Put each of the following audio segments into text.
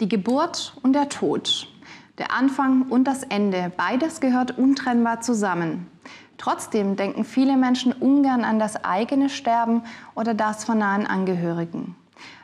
Die Geburt und der Tod, der Anfang und das Ende, beides gehört untrennbar zusammen. Trotzdem denken viele Menschen ungern an das eigene Sterben oder das von nahen Angehörigen.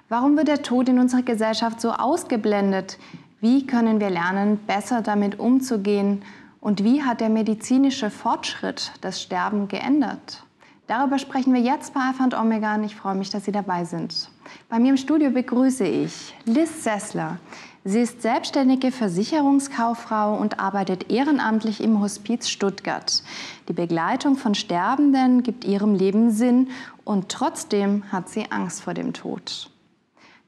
Warum wird der Tod in unserer Gesellschaft so ausgeblendet? Wie können wir lernen, besser damit umzugehen? Und wie hat der medizinische Fortschritt das Sterben geändert? Darüber sprechen wir jetzt bei Alpha & Omega und ich freue mich, dass Sie dabei sind. Bei mir im Studio begrüße ich Liz Sessler. Sie ist selbstständige Versicherungskauffrau und arbeitet ehrenamtlich im Hospiz Stuttgart. Die Begleitung von Sterbenden gibt ihrem Leben Sinn und trotzdem hat sie Angst vor dem Tod.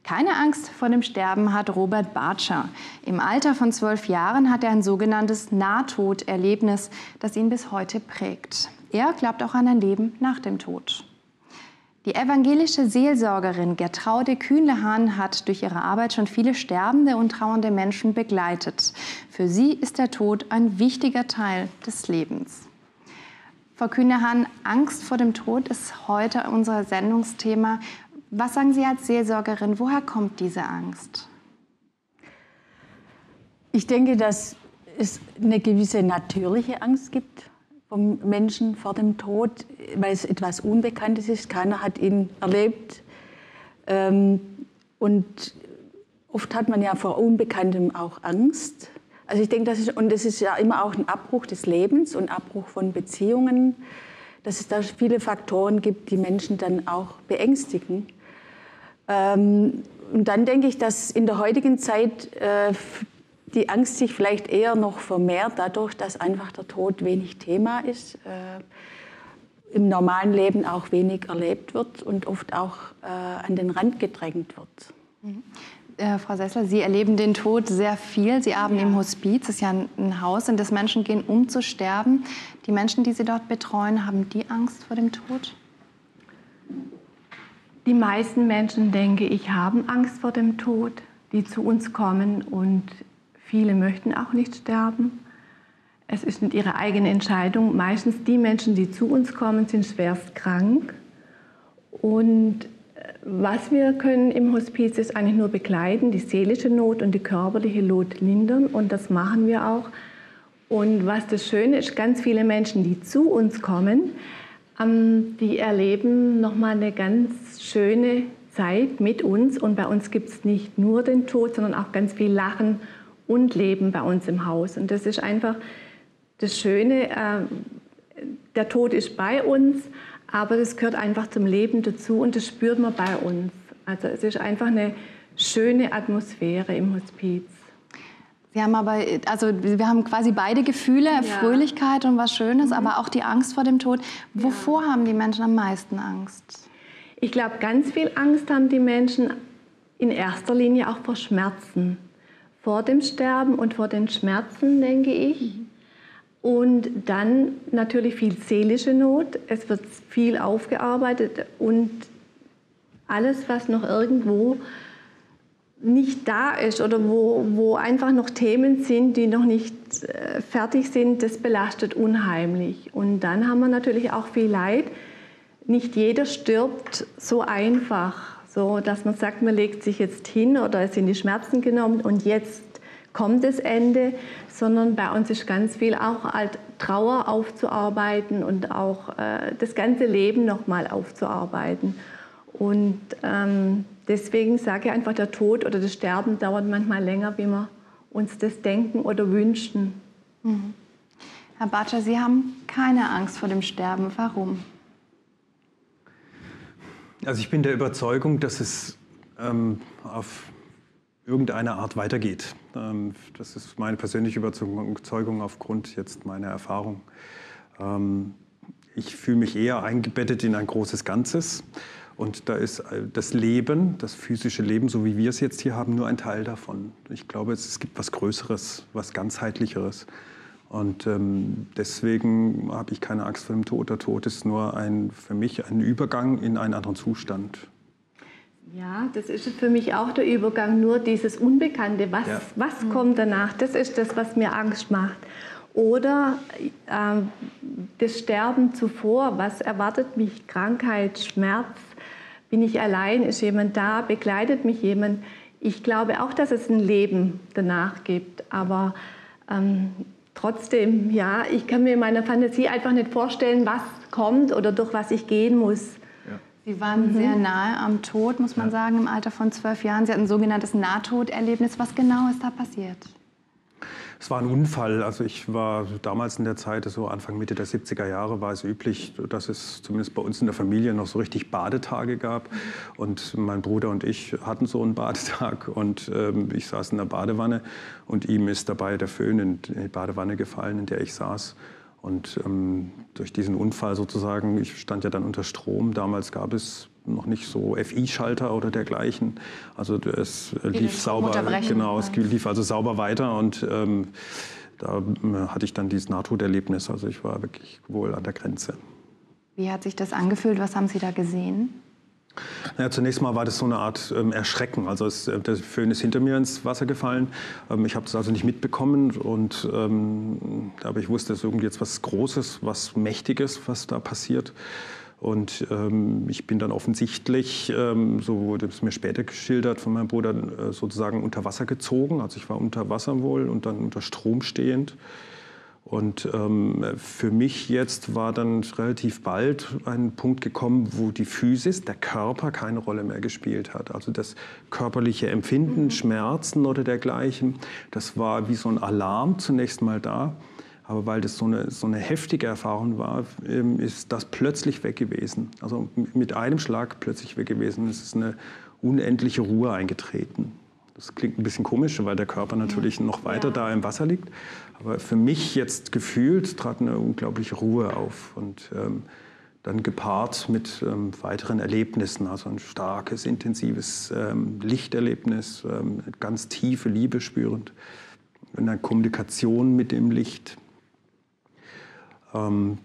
Keine Angst vor dem Sterben hat Robert Bartscher. Im Alter von 12 Jahren hat er ein sogenanntes Nahtoderlebnis, das ihn bis heute prägt. Er glaubt auch an ein Leben nach dem Tod. Die evangelische Seelsorgerin Gertraude Kühnhahn hat durch ihre Arbeit schon viele sterbende und trauernde Menschen begleitet. Für sie ist der Tod ein wichtiger Teil des Lebens. Frau Kühnhahn, Angst vor dem Tod ist heute unser Sendungsthema. Was sagen Sie als Seelsorgerin, woher kommt diese Angst? Ich denke, dass es eine gewisse natürliche Angst gibt vom Menschen vor dem Tod, weil es etwas Unbekanntes ist. Keiner hat ihn erlebt. Und oft hat man ja vor Unbekanntem auch Angst. Also ich denke, das ist ja immer auch ein Abbruch des Lebens und Abbruch von Beziehungen, dass es da viele Faktoren gibt, die Menschen dann auch beängstigen. Und dann denke ich, dass in der heutigen Zeit die Angst sich vielleicht eher noch vermehrt, dadurch, dass einfach der Tod wenig Thema ist, im normalen Leben auch wenig erlebt wird und oft auch an den Rand gedrängt wird. Mhm. Frau Sessler, Sie erleben den Tod sehr viel. Sie arbeiten im Hospiz, das ist ja ein Haus, in das Menschen gehen, um zu sterben. Die Menschen, die Sie dort betreuen, haben die Angst vor dem Tod? Die meisten Menschen, denke ich, haben Angst vor dem Tod, die zu uns kommen, und viele möchten auch nicht sterben. Es ist nicht ihre eigene Entscheidung. Meistens die Menschen, die zu uns kommen, sind schwerst krank. Und was wir können im Hospiz ist eigentlich nur begleiten, die seelische Not und die körperliche Not lindern, und das machen wir auch. Und was das Schöne ist, ganz viele Menschen, die zu uns kommen, die erleben nochmal eine ganz schöne Zeit mit uns, und bei uns gibt es nicht nur den Tod, sondern auch ganz viel Lachen und Leben bei uns im Haus. Und das ist einfach das Schöne, der Tod ist bei uns, aber das gehört einfach zum Leben dazu und das spürt man bei uns. Also es ist einfach eine schöne Atmosphäre im Hospiz. Sie haben aber, also wir haben quasi beide Gefühle, ja. Fröhlichkeit und was Schönes, aber auch die Angst vor dem Tod. Wovor haben die Menschen am meisten Angst? Ich glaube, ganz viel Angst haben die Menschen in erster Linie auch vor Schmerzen. Vor dem Sterben und vor den Schmerzen, denke ich. Und dann natürlich viel seelische Not. Es wird viel aufgearbeitet und alles, was noch irgendwo nicht da ist oder wo einfach noch Themen sind, die noch nicht fertig sind, das belastet unheimlich. Und dann haben wir natürlich auch viel Leid. Nicht jeder stirbt so einfach, so dass man sagt, man legt sich jetzt hin oder es sind die Schmerzen genommen und jetzt kommt das Ende, sondern bei uns ist ganz viel auch Trauer aufzuarbeiten und auch das ganze Leben nochmal aufzuarbeiten. Und deswegen sage ich einfach, der Tod oder das Sterben dauert manchmal länger, wie wir uns das denken oder wünschen. Mhm. Herr Bartscher, Sie haben keine Angst vor dem Sterben. Warum? Also ich bin der Überzeugung, dass es auf irgendeine Art weitergeht. Das ist meine persönliche Überzeugung aufgrund jetzt meiner Erfahrung. Ich fühle mich eher eingebettet in ein großes Ganzes. Und da ist das Leben, das physische Leben, so wie wir es jetzt hier haben, nur ein Teil davon. Ich glaube, es gibt was Größeres, was Ganzheitlicheres. Und deswegen habe ich keine Angst vor dem Tod. Der Tod ist nur für mich ein Übergang in einen anderen Zustand. Ja, das ist für mich auch der Übergang, nur dieses Unbekannte, was kommt danach, das ist das, was mir Angst macht. Oder das Sterben zuvor, was erwartet mich, Krankheit, Schmerz, bin ich allein, ist jemand da, begleitet mich jemand. Ich glaube auch, dass es ein Leben danach gibt, aber trotzdem, ja, ich kann mir in meiner Fantasie einfach nicht vorstellen, was kommt oder durch was ich gehen muss. Sie waren sehr nahe am Tod, muss man sagen, im Alter von 12 Jahren. Sie hatten ein sogenanntes Nahtoderlebnis. Was genau ist da passiert? Es war ein Unfall. Also ich war damals in der Zeit, so Anfang, Mitte der 70er Jahre, war es üblich, dass es zumindest bei uns in der Familie noch so richtig Badetage gab. Und mein Bruder und ich hatten so einen Badetag. Und ich saß in der Badewanne und ihm ist dabei der Föhn in die Badewanne gefallen, in der ich saß. Und durch diesen Unfall sozusagen, ich stand ja dann unter Strom, damals gab es noch nicht so FI-Schalter oder dergleichen. Also es lief sauber, genau, es lief also sauber weiter und da hatte ich dann dieses Nahtoderlebnis, also ich war wirklich wohl an der Grenze. Wie hat sich das angefühlt, was haben Sie da gesehen? Ja, zunächst mal war das so eine Art Erschrecken. Also der Föhn ist hinter mir ins Wasser gefallen. Ich habe das also nicht mitbekommen. Und, aber ich wusste, es ist irgendwie jetzt was Großes, was Mächtiges, was da passiert. Und ich bin dann offensichtlich, so wurde es mir später geschildert von meinem Bruder, sozusagen unter Wasser gezogen. Also ich war unter Wasser wohl und dann unter Strom stehend. Und für mich jetzt war dann relativ bald ein Punkt gekommen, wo die Physis, der Körper, keine Rolle mehr gespielt hat. Also das körperliche Empfinden, Schmerzen oder dergleichen, das war wie so ein Alarm zunächst mal da. Aber weil das so eine heftige Erfahrung war, ist das plötzlich weg gewesen. Also mit einem Schlag plötzlich weg gewesen. Es ist eine unendliche Ruhe eingetreten. Das klingt ein bisschen komisch, weil der Körper natürlich noch weiter da im Wasser liegt. Aber für mich jetzt gefühlt trat eine unglaubliche Ruhe auf. Und dann gepaart mit weiteren Erlebnissen, also ein starkes, intensives Lichterlebnis, ganz tiefe Liebe spürend, eine Kommunikation mit dem Licht.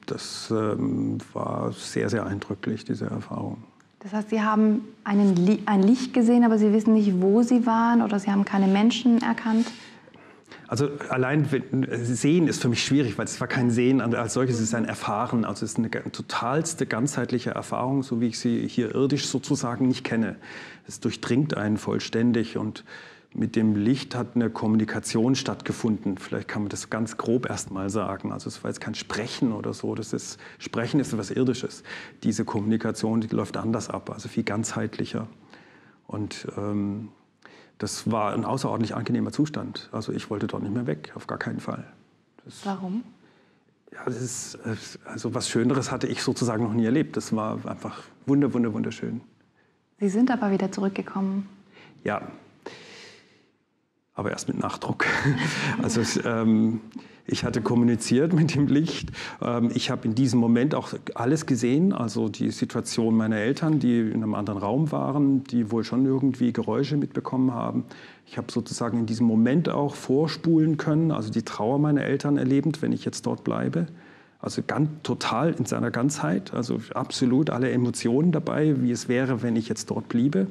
Das war sehr, sehr eindrücklich, diese Erfahrung. Das heißt, Sie haben ein Licht gesehen, aber Sie wissen nicht, wo Sie waren oder Sie haben keine Menschen erkannt? Also allein Sehen ist für mich schwierig, weil es war kein Sehen als solches, es ist ein Erfahren. Also es ist eine totalste, ganzheitliche Erfahrung, so wie ich sie hier irdisch sozusagen nicht kenne. Es durchdringt einen vollständig und mit dem Licht hat eine Kommunikation stattgefunden. Vielleicht kann man das ganz grob erst mal sagen. Also es war jetzt kein Sprechen oder so. Das ist, Sprechen ist etwas Irdisches. Diese Kommunikation, die läuft anders ab, also viel ganzheitlicher. Und das war ein außerordentlich angenehmer Zustand. Also ich wollte dort nicht mehr weg, auf gar keinen Fall. Das, warum? Ja, das ist, also was Schöneres hatte ich sozusagen noch nie erlebt. Das war einfach wunderschön. Sie sind aber wieder zurückgekommen. Ja. Aber erst mit Nachdruck. Also ich hatte kommuniziert mit dem Licht. Ich habe in diesem Moment auch alles gesehen. Also die Situation meiner Eltern, die in einem anderen Raum waren, die wohl schon irgendwie Geräusche mitbekommen haben. Ich habe sozusagen in diesem Moment auch vorspulen können, also die Trauer meiner Eltern erlebend, wenn ich jetzt dort bleibe. Also ganz total in seiner Ganzheit. Also absolut alle Emotionen dabei, wie es wäre, wenn ich jetzt dort bliebe.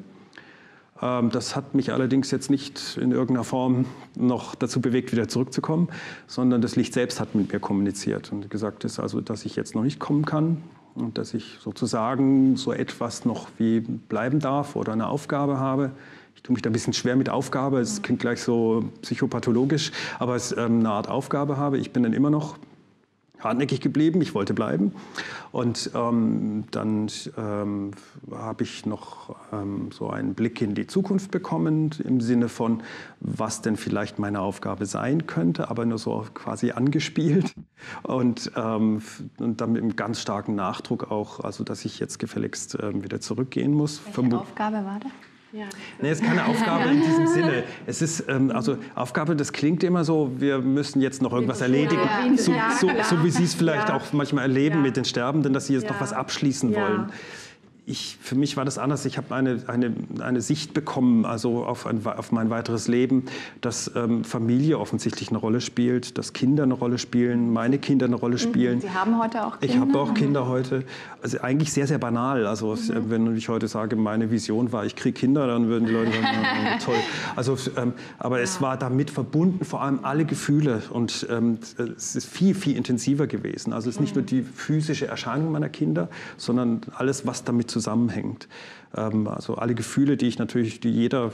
Das hat mich allerdings jetzt nicht in irgendeiner Form noch dazu bewegt, wieder zurückzukommen, sondern das Licht selbst hat mit mir kommuniziert und gesagt, dass ich jetzt noch nicht kommen kann und dass ich sozusagen so etwas noch wie bleiben darf oder eine Aufgabe habe. Ich tue mich da ein bisschen schwer mit Aufgabe, es klingt gleich so psychopathologisch, aber es ist eine Art Aufgabe habe. Ich bin dann immer noch hartnäckig geblieben, ich wollte bleiben. Und dann habe ich noch so einen Blick in die Zukunft bekommen, im Sinne von, was denn vielleicht meine Aufgabe sein könnte, aber nur so quasi angespielt. Und dann mit einem ganz starken Nachdruck auch, also dass ich jetzt gefälligst wieder zurückgehen muss. Welche Aufgabe war das? Ja. Nee, es ist keine Aufgabe in diesem Sinne. Es ist, also Aufgabe, das klingt immer so, wir müssen jetzt noch irgendwas erledigen. Ja. So wie Sie es vielleicht auch manchmal erleben mit den Sterbenden, dass sie jetzt noch was abschließen wollen. Für mich war das anders. Ich habe eine Sicht bekommen, also auf mein weiteres Leben, dass Familie offensichtlich eine Rolle spielt, dass Kinder eine Rolle spielen, meine Kinder eine Rolle spielen. Sie haben heute auch Kinder? Ich habe auch Kinder heute. Also eigentlich sehr, sehr banal. Also wenn ich heute sage, meine Vision war, ich kriege Kinder, dann würden die Leute sagen, toll. Also, aber es war damit verbunden, vor allem alle Gefühle. Und es ist viel, viel intensiver gewesen. Also es ist nicht nur die physische Erscheinung meiner Kinder, sondern alles, was damit zusammenhängt. zusammenhängt. Also alle Gefühle, die ich natürlich, die jede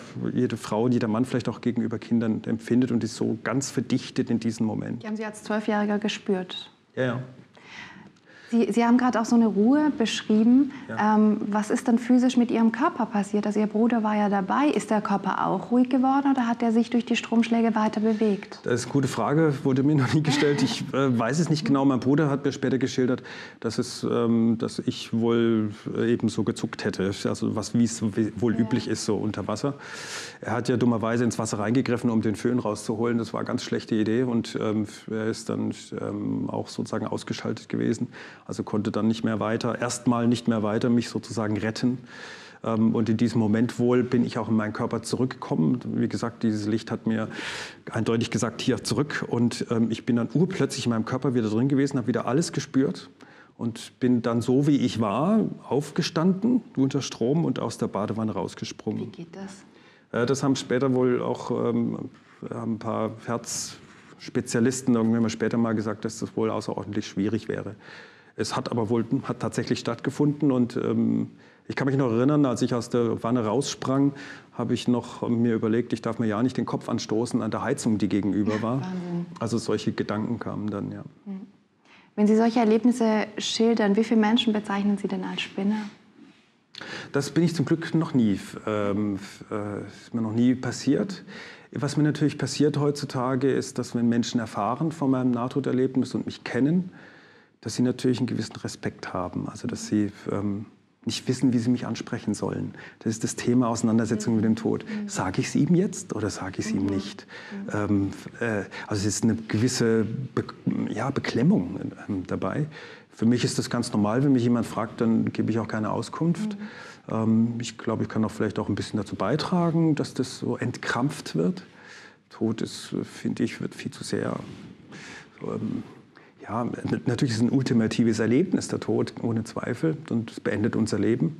Frau, jeder Mann vielleicht auch gegenüber Kindern empfindet und die so ganz verdichtet in diesem Moment. Die haben Sie als 12-Jähriger gespürt? Ja, ja. Sie haben gerade auch so eine Ruhe beschrieben. Ja. Was ist dann physisch mit Ihrem Körper passiert? Also Ihr Bruder war ja dabei. Ist der Körper auch ruhig geworden oder hat er sich durch die Stromschläge weiter bewegt? Das ist eine gute Frage, wurde mir noch nie gestellt. Ich weiß es nicht genau. Mein Bruder hat mir später geschildert, dass ich wohl eben so gezuckt hätte, also wie es wohl üblich ist, so unter Wasser. Er hat ja dummerweise ins Wasser reingegriffen, um den Föhn rauszuholen. Das war eine ganz schlechte Idee und er ist dann auch sozusagen ausgeschaltet gewesen. Also konnte dann nicht mehr weiter, erstmal nicht mehr weiter mich sozusagen retten. Und in diesem Moment wohl bin ich auch in meinen Körper zurückgekommen. Wie gesagt, dieses Licht hat mir eindeutig gesagt, hier zurück. Und ich bin dann urplötzlich in meinem Körper wieder drin gewesen, habe wieder alles gespürt und bin dann so, wie ich war, aufgestanden, unter Strom und aus der Badewanne rausgesprungen. Wie geht das? Das haben später wohl auch ein paar Herzspezialisten irgendwann mal später mal gesagt, dass das wohl außerordentlich schwierig wäre. Es hat aber wohl tatsächlich stattgefunden und ich kann mich noch erinnern, als ich aus der Wanne raussprang, habe ich noch mir überlegt, ich darf mir ja nicht den Kopf anstoßen an der Heizung, die gegenüber war. Wahnsinn. Also solche Gedanken kamen dann, ja. Wenn Sie solche Erlebnisse schildern, wie viele Menschen bezeichnen Sie denn als Spinner? Das bin ich zum Glück noch nie, ist mir noch nie passiert. Was mir natürlich passiert heutzutage ist, dass wenn Menschen erfahren von meinem Nahtoderlebnis und mich kennen, dass sie natürlich einen gewissen Respekt haben, also dass sie nicht wissen, wie sie mich ansprechen sollen. Das ist das Thema Auseinandersetzung mit dem Tod. Sage ich es ihm jetzt oder sage ich es ihm nicht? Also es ist eine gewisse Beklemmung dabei. Für mich ist das ganz normal, wenn mich jemand fragt, dann gebe ich auch keine Auskunft. Ich glaube, ich kann auch vielleicht auch ein bisschen dazu beitragen, dass das so entkrampft wird. Tod ist, finde ich, wird viel zu sehr... Ja, natürlich ist es ein ultimatives Erlebnis, der Tod, ohne Zweifel, und es beendet unser Leben.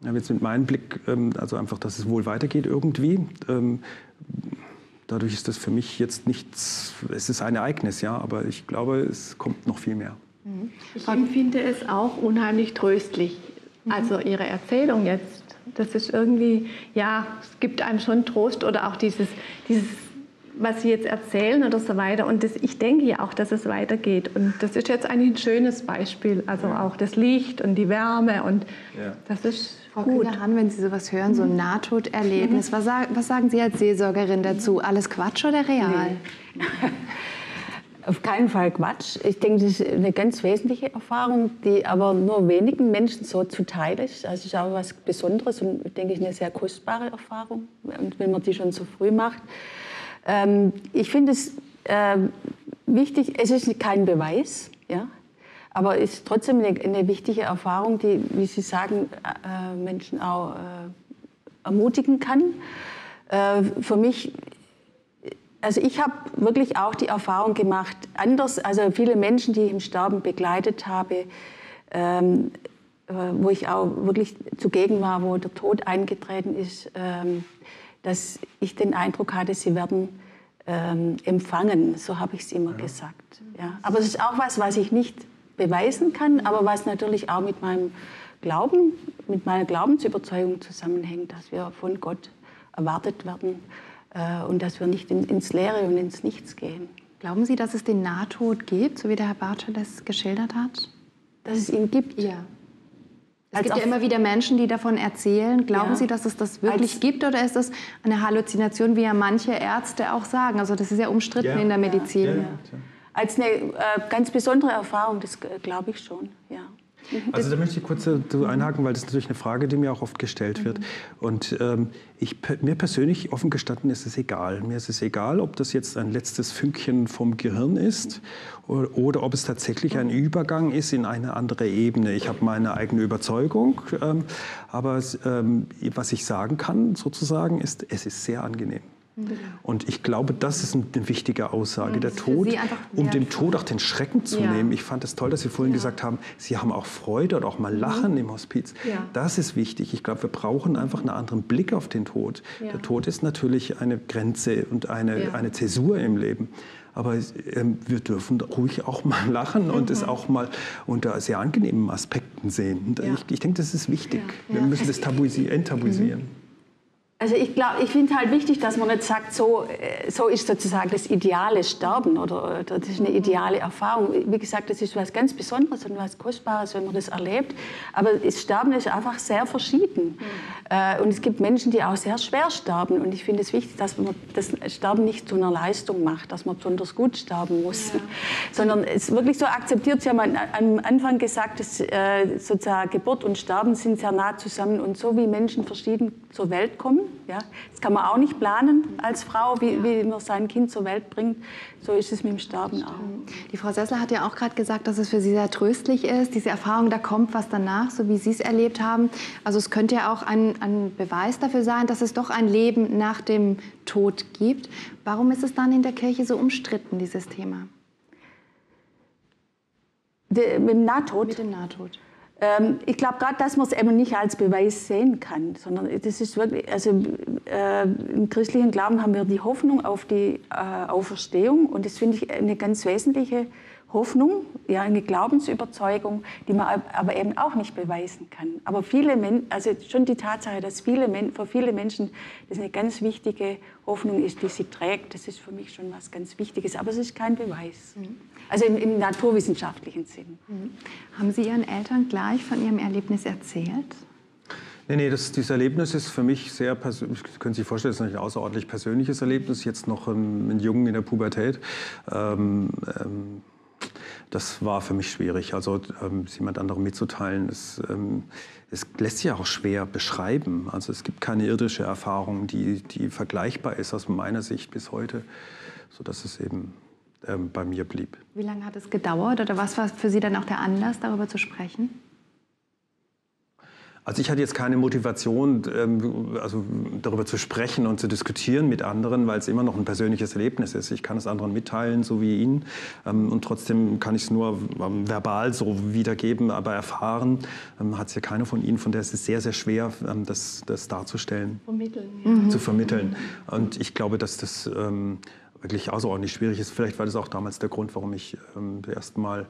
Ich habe jetzt mit meinem Blick, also einfach, dass es wohl weitergeht irgendwie. Dadurch ist das für mich jetzt nichts, es ist ein Ereignis, ja, aber ich glaube, es kommt noch viel mehr. Ich empfinde es auch unheimlich tröstlich, also Ihre Erzählung jetzt. Das ist irgendwie, ja, es gibt einem schon Trost oder auch dieses was Sie jetzt erzählen oder so weiter. Und das, ich denke ja auch, dass es weitergeht. Und das ist jetzt eigentlich ein schönes Beispiel. Also auch das Licht und die Wärme. Und das ist Frau gut. Frau Kühnhahn, wenn Sie sowas hören, so ein Nahtoderlebnis, was sagen Sie als Seelsorgerin dazu? Alles Quatsch oder real? Nee. Auf keinen Fall Quatsch. Ich denke, das ist eine ganz wesentliche Erfahrung, die aber nur wenigen Menschen so zuteil ist. Also es ist auch was Besonderes und, denke ich, eine sehr kostbare Erfahrung. Und wenn man die schon so früh macht. Ich finde es wichtig, es ist kein Beweis, ja, aber es ist trotzdem eine wichtige Erfahrung, die, wie Sie sagen, Menschen auch ermutigen kann. Für mich, also ich habe wirklich auch die Erfahrung gemacht, anders, also viele Menschen, die ich im Sterben begleitet habe, wo ich auch wirklich zugegen war, wo der Tod eingetreten ist, dass ich den Eindruck hatte, sie werden empfangen, so habe ich es immer gesagt. Ja. Aber es ist auch was ich nicht beweisen kann, aber was natürlich auch mit meinem Glauben, mit meiner Glaubensüberzeugung zusammenhängt, dass wir von Gott erwartet werden und dass wir nicht ins Leere und ins Nichts gehen. Glauben Sie, dass es den Nahtod gibt, so wie der Herr Bartscher das geschildert hat? Dass es ihn gibt? Ja. Es gibt ja immer wieder Menschen, die davon erzählen. Glauben Sie, dass es das wirklich gibt oder ist das eine Halluzination, wie ja manche Ärzte auch sagen? Also das ist ja umstritten in der Medizin. Ja. Als eine ganz besondere Erfahrung, das glaube ich schon, ja. Also da möchte ich kurz einhaken, weil das ist natürlich eine Frage, die mir auch oft gestellt wird. Und mir persönlich, offen gestanden, ist es egal. Mir ist es egal, ob das jetzt ein letztes Fünkchen vom Gehirn ist oder ob es tatsächlich ein Übergang ist in eine andere Ebene. Ich habe meine eigene Überzeugung, aber was ich sagen kann sozusagen ist, es ist sehr angenehm. Und ich glaube, das ist eine wichtige Aussage. Der Tod, um dem Tod auch den Schrecken zu nehmen. Ich fand es toll, dass Sie vorhin gesagt haben, Sie haben auch Freude oder auch mal Lachen im Hospiz. Ja. Das ist wichtig. Ich glaube, wir brauchen einfach einen anderen Blick auf den Tod. Ja. Der Tod ist natürlich eine Grenze und eine Zäsur im Leben. Aber wir dürfen ruhig auch mal lachen und es auch mal unter sehr angenehmen Aspekten sehen. Ja. Ich denke, das ist wichtig. Ja. Wir müssen das enttabuisieren. Also ich glaube, ich finde halt wichtig, dass man nicht sagt, so ist sozusagen das ideale Sterben oder das ist eine ideale Erfahrung. Wie gesagt, das ist was ganz Besonderes und was Kostbares, wenn man das erlebt. Aber das Sterben ist einfach sehr verschieden. Und es gibt Menschen, die auch sehr schwer sterben. Und ich finde es wichtig, dass man das Sterben nicht zu einer Leistung macht, dass man besonders gut sterben muss. Ja. Sondern es wirklich so akzeptiert. Sie haben am Anfang gesagt, dass sozusagen Geburt und Sterben sind sehr nah zusammen. Und so wie Menschen verschieden zur Welt kommen, ja, das kann man auch nicht planen als Frau, wie man sein Kind zur Welt bringt. So ist es mit dem Sterben auch. Die Frau Sessler hat ja auch gerade gesagt, dass es für Sie sehr tröstlich ist, diese Erfahrung, da kommt was danach, so wie Sie es erlebt haben. Also es könnte ja auch ein Beweis dafür sein, dass es doch ein Leben nach dem Tod gibt. Warum ist es dann in der Kirche so umstritten, dieses Thema? Mit dem Nahtod. Ich glaube gerade, dass man es eben nicht als Beweis sehen kann, sondern das ist wirklich, also im christlichen Glauben haben wir die Hoffnung auf die Auferstehung, und das finde ich eine ganz wesentliche Hoffnung, ja, eine Glaubensüberzeugung, die man aber eben auch nicht beweisen kann. Aber viele Menschen, also schon die Tatsache, dass für viele Menschen das eine ganz wichtige Hoffnung ist, die sie trägt, das ist für mich schon was ganz Wichtiges. Aber es ist kein Beweis. Also im naturwissenschaftlichen Sinn. Haben Sie Ihren Eltern gleich von Ihrem Erlebnis erzählt? Nee, dieses Erlebnis ist für mich sehr persönlich. Können Sie sich vorstellen, das ist ein außerordentlich persönliches Erlebnis. Jetzt noch ein Jungen in der Pubertät. Das war für mich schwierig. Also jemand anderem mitzuteilen, es lässt sich auch schwer beschreiben. Also es gibt keine irdische Erfahrung, die vergleichbar ist aus meiner Sicht bis heute, sodass es eben bei mir blieb. Wie lange hat es gedauert oder was war für Sie dann auch der Anlass, darüber zu sprechen? Also ich hatte jetzt keine Motivation, also darüber zu sprechen und zu diskutieren mit anderen, weil es immer noch ein persönliches Erlebnis ist. Ich kann es anderen mitteilen, so wie Ihnen. Und trotzdem kann ich es nur verbal so wiedergeben, aber erfahren hat es ja keiner von Ihnen. Von der ist es sehr, sehr schwer, das darzustellen, zu vermitteln. Und ich glaube, dass das wirklich außerordentlich schwierig ist. Vielleicht war das auch damals der Grund, warum ich das erste Mal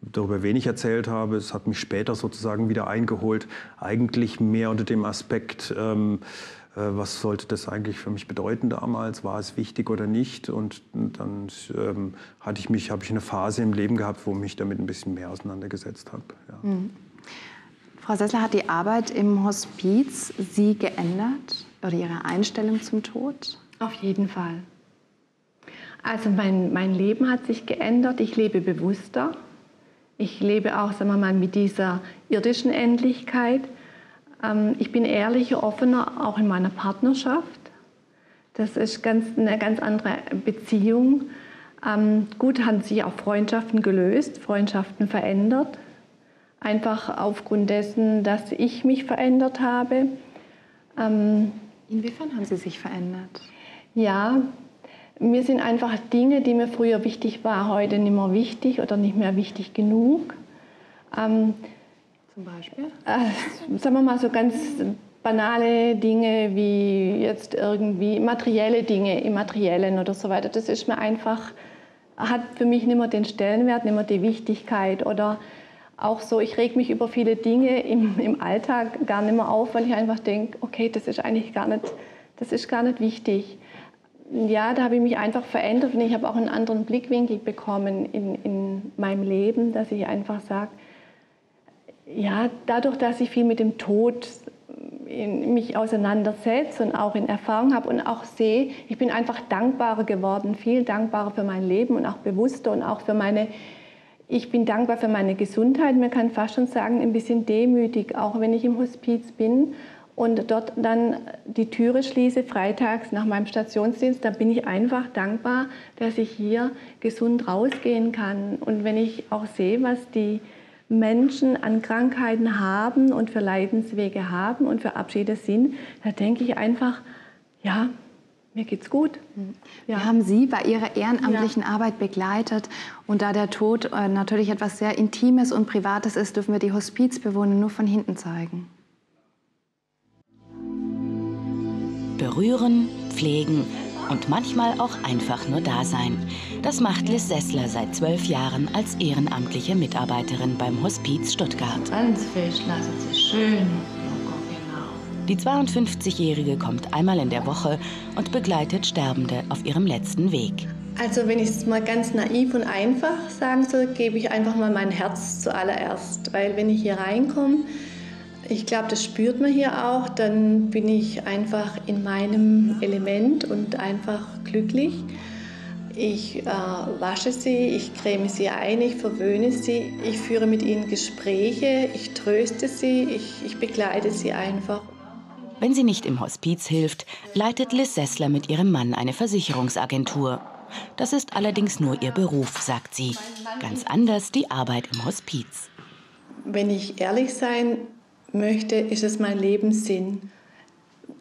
darüber wenig erzählt habe. Es hat mich später sozusagen wieder eingeholt, eigentlich mehr unter dem Aspekt, was sollte das eigentlich für mich bedeuten damals, war es wichtig oder nicht, und dann habe ich eine Phase im Leben gehabt, wo ich mich damit ein bisschen mehr auseinandergesetzt habe. Ja. Frau Sessler, hat die Arbeit im Hospiz Sie geändert oder Ihre Einstellung zum Tod? Auf jeden Fall. Also mein Leben hat sich geändert, ich lebe bewusster. Ich lebe auch, sagen wir mal, mit dieser irdischen Endlichkeit. Ich bin ehrlicher, offener, auch in meiner Partnerschaft. Das ist eine ganz andere Beziehung. Gut, haben sich auch Freundschaften gelöst, Freundschaften verändert. Einfach aufgrund dessen, dass ich mich verändert habe. Inwiefern haben Sie sich verändert? Ja. Mir sind einfach Dinge, die mir früher wichtig waren, heute nicht mehr wichtig oder nicht mehr wichtig genug. Zum Beispiel? Sagen wir mal so ganz banale Dinge wie jetzt irgendwie materielle Dinge, immateriellen oder so weiter. Das ist mir einfach, hat für mich nicht mehr den Stellenwert, nicht mehr die Wichtigkeit. Oder auch so, ich reg mich über viele Dinge im Alltag gar nicht mehr auf, weil ich einfach denke, okay, das ist eigentlich gar nicht wichtig. Ja, da habe ich mich einfach verändert und ich habe auch einen anderen Blickwinkel bekommen in meinem Leben, dass ich einfach sage, ja, dadurch, dass ich viel mit dem Tod mich auseinandersetze und auch in Erfahrung habe und auch sehe, ich bin einfach dankbarer geworden, viel dankbarer für mein Leben und auch bewusster und auch für meine, ich bin dankbar für meine Gesundheit, man kann fast schon sagen, ein bisschen demütig, auch wenn ich im Hospiz bin. Und dort dann die Türe schließe, freitags nach meinem Stationsdienst, da bin ich einfach dankbar, dass ich hier gesund rausgehen kann. Und wenn ich auch sehe, was die Menschen an Krankheiten haben und für Leidenswege haben und für Abschiede sind, da denke ich einfach, ja, Mir geht's gut. Ja. Wir haben Sie bei Ihrer ehrenamtlichen Arbeit begleitet. Und da der Tod natürlich etwas sehr Intimes und Privates ist, dürfen wir die Hospizbewohner nur von hinten zeigen. Berühren, pflegen und manchmal auch einfach nur da sein. Das macht Liz Sessler seit 12 Jahren als ehrenamtliche Mitarbeiterin beim Hospiz Stuttgart. Ganz viel Schlaf, das ist schön. Die 52-Jährige kommt einmal in der Woche und begleitet Sterbende auf ihrem letzten Weg. Also wenn ich es mal ganz naiv und einfach sagen soll, gebe ich einfach mal mein Herz zuallererst. Weil wenn ich hier reinkomme, ich glaube, das spürt man hier auch, dann bin ich einfach in meinem Element und einfach glücklich. Ich wasche sie, ich creme sie ein, ich verwöhne sie, ich führe mit ihnen Gespräche, ich tröste sie, ich begleite sie einfach. Wenn sie nicht im Hospiz hilft, leitet Liz Sessler mit ihrem Mann eine Versicherungsagentur. Das ist allerdings nur ihr Beruf, sagt sie. Ganz anders die Arbeit im Hospiz. Wenn ich ehrlich sein möchte, ist es mein Lebenssinn.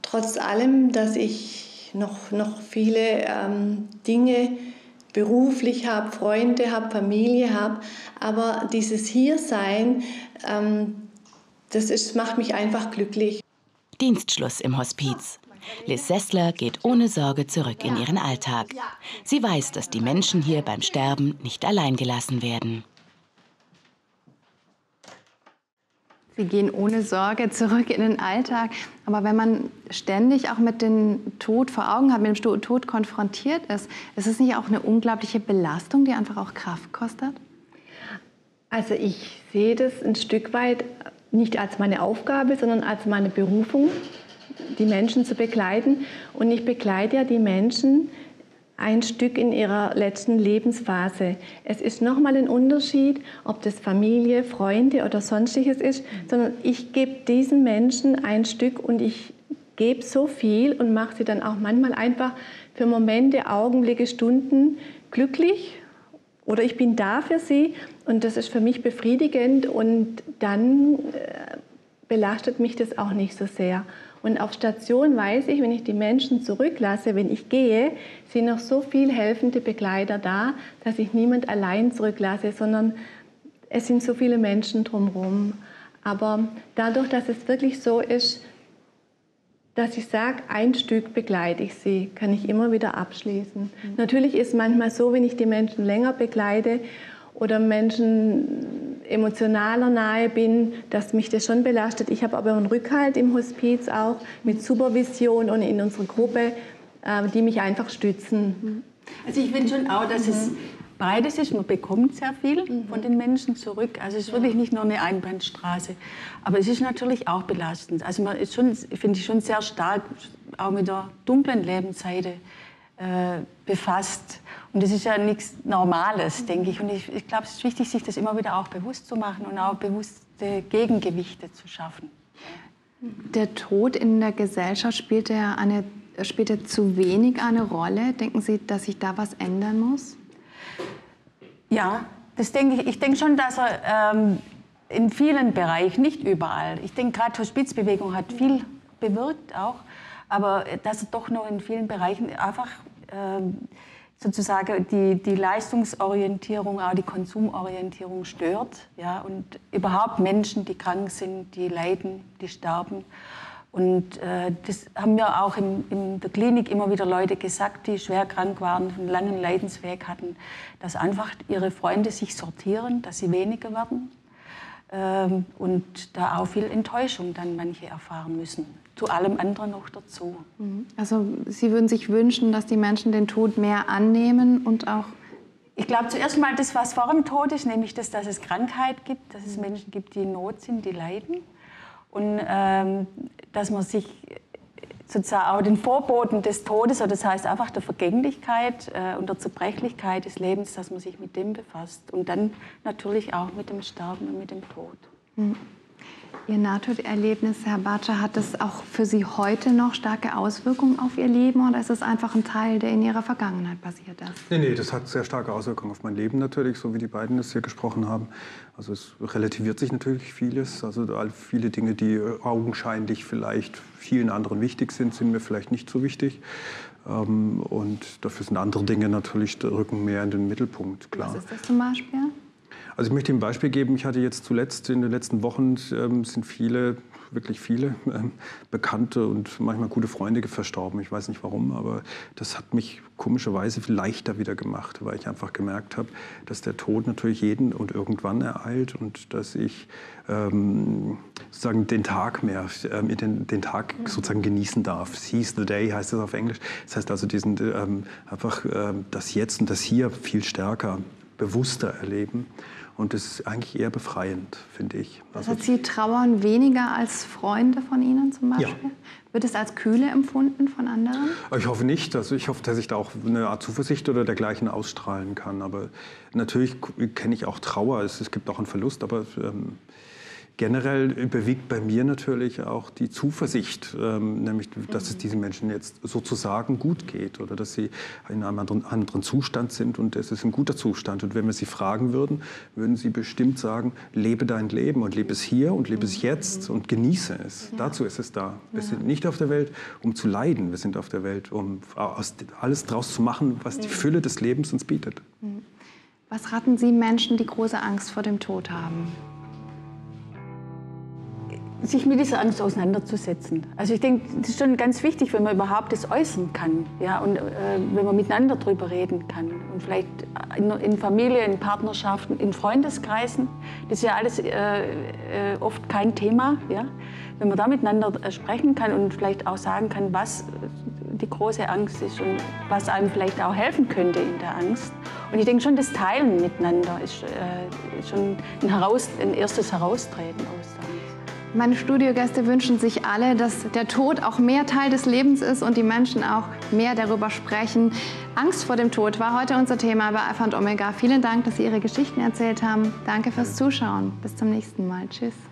Trotz allem, dass ich noch viele Dinge beruflich habe, Freunde habe, Familie habe, aber dieses Hiersein, das macht mich einfach glücklich. Dienstschluss im Hospiz. Liz Sessler geht ohne Sorge zurück in ihren Alltag. Sie weiß, dass die Menschen hier beim Sterben nicht allein gelassen werden. Sie gehen ohne Sorge zurück in den Alltag. Aber wenn man ständig auch mit dem Tod vor Augen hat, mit dem Tod konfrontiert ist, ist es nicht auch eine unglaubliche Belastung, die einfach auch Kraft kostet? Also ich sehe das ein Stück weit nicht als meine Aufgabe, sondern als meine Berufung, die Menschen zu begleiten. Und ich begleite ja die Menschen ein Stück in ihrer letzten Lebensphase. Es ist nochmal ein Unterschied, ob das Familie, Freunde oder Sonstiges ist, sondern ich gebe diesen Menschen ein Stück und ich gebe so viel und mache sie dann auch manchmal einfach für Momente, Augenblicke, Stunden glücklich. Oder ich bin da für sie und das ist für mich befriedigend und dann belastet mich das auch nicht so sehr. Und auf Station weiß ich, wenn ich die Menschen zurücklasse, wenn ich gehe, sind noch so viel helfende Begleiter da, dass ich niemand allein zurücklasse, sondern es sind so viele Menschen drumherum. Aber dadurch, dass es wirklich so ist, dass ich sage, ein Stück begleite ich sie, kann ich immer wieder abschließen. Mhm. Natürlich ist es manchmal so, wenn ich die Menschen länger begleite oder Menschen emotionaler nahe bin, dass mich das schon belastet. Ich habe aber einen Rückhalt im Hospiz auch mit Supervision und in unserer Gruppe, die mich einfach stützen. Mhm. Also ich finde schon auch, dass es beides ist, man bekommt sehr viel von den Menschen zurück. Also es ist wirklich nicht nur eine Einbahnstraße. Aber es ist natürlich auch belastend. Also man ist schon, finde ich, schon sehr stark auch mit der dunklen Lebensseite befasst. Und das ist ja nichts Normales, denke ich. Und ich glaube, es ist wichtig, sich das immer wieder auch bewusst zu machen und auch bewusste Gegengewichte zu schaffen. Der Tod in der Gesellschaft spielt ja spielt zu wenig eine Rolle. Denken Sie, dass sich da was ändern muss? Ja, das denke ich. Ich denke schon, dass er in vielen Bereichen, nicht überall, ich denke gerade Hospizbewegung hat viel bewirkt auch, aber dass er doch noch in vielen Bereichen einfach sozusagen die Leistungsorientierung, auch die Konsumorientierung stört. Ja, und überhaupt Menschen, die krank sind, die leiden, die sterben. Und das haben mir auch in der Klinik immer wieder Leute gesagt, die schwer krank waren, einen langen Leidensweg hatten, dass einfach ihre Freunde sich sortieren, dass sie weniger werden und da auch viel Enttäuschung dann manche erfahren müssen. Zu allem anderen noch dazu. Also Sie würden sich wünschen, dass die Menschen den Tod mehr annehmen und auch... Ich glaube zuerst mal das, was vor dem Tod ist, nämlich das, dass es Krankheit gibt, dass es Menschen gibt, die in Not sind, die leiden. Und dass man sich sozusagen auch den Vorboten des Todes, oder das heißt einfach der Vergänglichkeit und der Zerbrechlichkeit des Lebens, dass man sich mit dem befasst. Und dann natürlich auch mit dem Sterben und mit dem Tod. Ihr Nahtoderlebnis, Herr Bartscher, hat es auch für Sie heute noch starke Auswirkungen auf Ihr Leben oder ist es einfach ein Teil, der in Ihrer Vergangenheit passiert ist? Nee, das hat sehr starke Auswirkungen auf mein Leben natürlich, so wie die beiden das hier gesprochen haben. Also es relativiert sich natürlich vieles. Also viele Dinge, die augenscheinlich vielleicht vielen anderen wichtig sind, sind mir vielleicht nicht so wichtig. Und dafür sind andere Dinge natürlich, rücken mehr in den Mittelpunkt, klar. Was ist das zum Beispiel? Also ich möchte Ihnen ein Beispiel geben. Ich hatte jetzt zuletzt, in den letzten Wochen sind viele, wirklich viele Bekannte und manchmal gute Freunde verstorben. Ich weiß nicht warum, aber das hat mich komischerweise leichter wieder gemacht, weil ich einfach gemerkt habe, dass der Tod natürlich jeden und irgendwann ereilt und dass ich sozusagen den Tag mehr, den Tag sozusagen genießen darf. Seize the day heißt das auf Englisch. Das heißt also diesen, einfach das Jetzt und das Hier viel stärker, bewusster erleben. Und das ist eigentlich eher befreiend, finde ich. Also Sie trauern weniger als Freunde von Ihnen zum Beispiel? Ja. Wird es als Kühle empfunden von anderen? Ich hoffe nicht. Also ich hoffe, dass ich da auch eine Art Zuversicht oder dergleichen ausstrahlen kann. Aber natürlich kenne ich auch Trauer. Es gibt auch einen Verlust, aber generell bewegt bei mir natürlich auch die Zuversicht, nämlich, dass es diesen Menschen jetzt sozusagen gut geht oder dass sie in einem anderen Zustand sind und es ist ein guter Zustand. Und wenn wir sie fragen würden, würden sie bestimmt sagen, lebe dein Leben und lebe es hier und lebe es jetzt und genieße es. Ja. Dazu ist es da. Wir sind nicht auf der Welt, um zu leiden. Wir sind auf der Welt, um alles draus zu machen, was die Fülle des Lebens uns bietet. Was raten Sie Menschen, die große Angst vor dem Tod haben? Sich mit dieser Angst auseinanderzusetzen. Also ich denke, das ist schon ganz wichtig, wenn man überhaupt das äußern kann, ja, und wenn man miteinander drüber reden kann und vielleicht in Familie, in Partnerschaften, in Freundeskreisen, das ist ja alles oft kein Thema, ja, wenn man da miteinander sprechen kann und vielleicht auch sagen kann, was die große Angst ist und was einem vielleicht auch helfen könnte in der Angst. Und ich denke schon, das Teilen miteinander ist schon ein erstes Heraustreten aus der Angst. Meine Studiogäste wünschen sich alle, dass der Tod auch mehr Teil des Lebens ist und die Menschen auch mehr darüber sprechen. Angst vor dem Tod war heute unser Thema bei Alpha und Omega. Vielen Dank, dass Sie Ihre Geschichten erzählt haben. Danke fürs Zuschauen. Bis zum nächsten Mal. Tschüss.